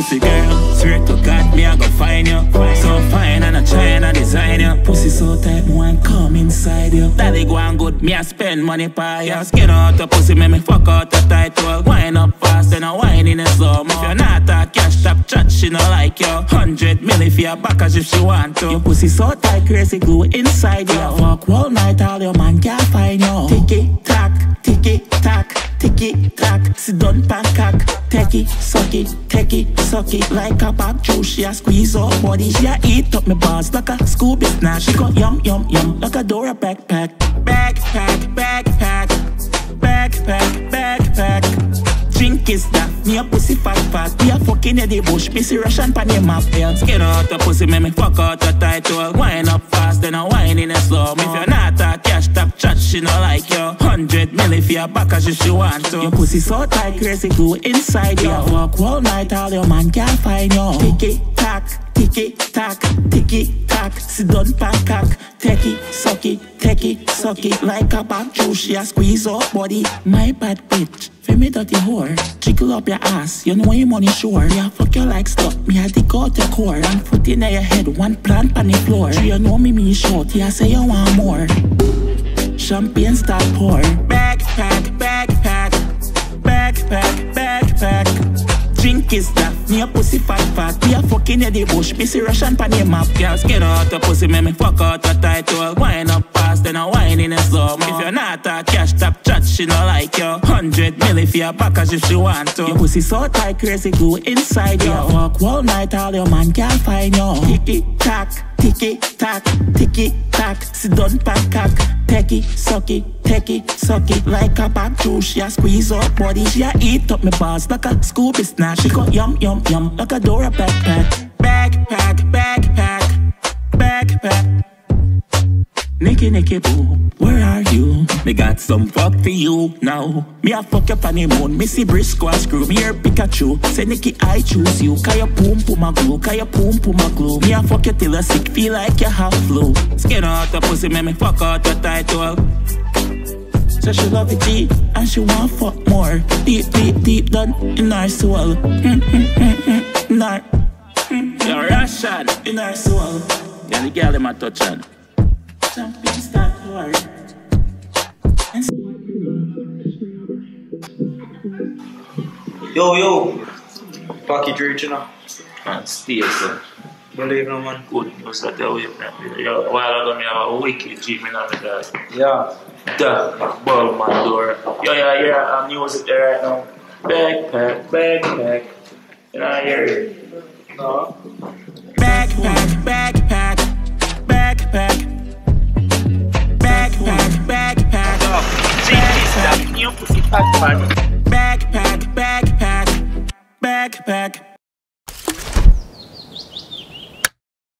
pussy girl. Swear to God, me I go find you. So fine and I try and I design you. Pussy so tight, no one come inside you. Daddy go and good, me I spend money by you. Skin out the pussy, make me fuck out the title. Wine up fast, then I wine in a slow mo. If you're not a cash top chat, she no like you. 100 million for your back as if she want to. Your pussy so tight, crazy glue inside you. Fuck all night, all your man can't find you. Tick-tack, tick-tack, ticky-tack, sit down, pack-cack. Take it, suck it, like a back juice. She a squeeze up body, she a eat up my balls like a Scooby snack. She got yum, yum, yum, like a Dora backpack. Backpack, backpack, backpack, backpack. Drink is that, me a pussy fat. Me a fucking Eddie Bush, me see Russian pan your map. Skin out the pussy, make me fuck out the title. Wine up fast, then I wine in a slow. If you're not a cash top chat, she no like you. 100 million for your back as if she want to. Your pussy so tight, crazy glue inside you. Fuck all night, all your man can't find you. Ticky-tack, ticky-tack, ticky-tack, sit down, pack-cack. Take it, suck it, like a back juice. She a squeeze up body, my bad bitch. Feel me dirty whore, jiggle up your ass, you know your money sure. Yeah, fuck you like stuff, me I dig out your core. One foot in your head, one plant on the floor. You know me short, yeah, say you want more. Champagne start pour. Backpack, backpack, backpack, backpack. Drink is that, me a pussy fat. Me a fucking Eddie Bush, me see Russian pan your map. Girl, skin out the pussy, make me fuck out the title. Wine up fast, then I wine in a slow. If you're not a cash top chat, she no like you. 100 million for your back as if she want to. Your pussy so tight, crazy glue inside you. Fuck all night, all your man can't find you. Ticky-tack, ticky-tack, ticky-tack, sit down, pack-cack. Take it, suck it, like a back juice. She a squeeze up body, she a eat up my balls like a Scooby snack. She got yum, yum, yum, like a Dora backpack. Backpack, backpack, backpack. Nicky, Nicky, boo, where are you? Me got some fuck for you now. Me a fuck up on the moon, me see brisk squash crew. Me hear Pikachu, say Nicky, I choose you. Kaya poom, puma glue, kaya poom, puma glue. Me a fuck you till you sick, feel like you have flu. Skin out the pussy, make me fuck out the title. So she love it deep, and she want fuck more. Deep, deep, deep down in our soul. In our, you're Russian. In our soul. Yeah, the girl in my touch on. Something's that hard. Yo, package reaching up. Man, stay, sir. Believe no man. Good news that you're with me. A while ago, me have a wicked gym in the dad. Yeah. Duh, ball man door. Yeah, I'm music there right now. Backpack, backpack. You know, I hear it. No. Backpack, backpack, backpack. Backpack, backpack, backpack, backpack, backpack, backpack.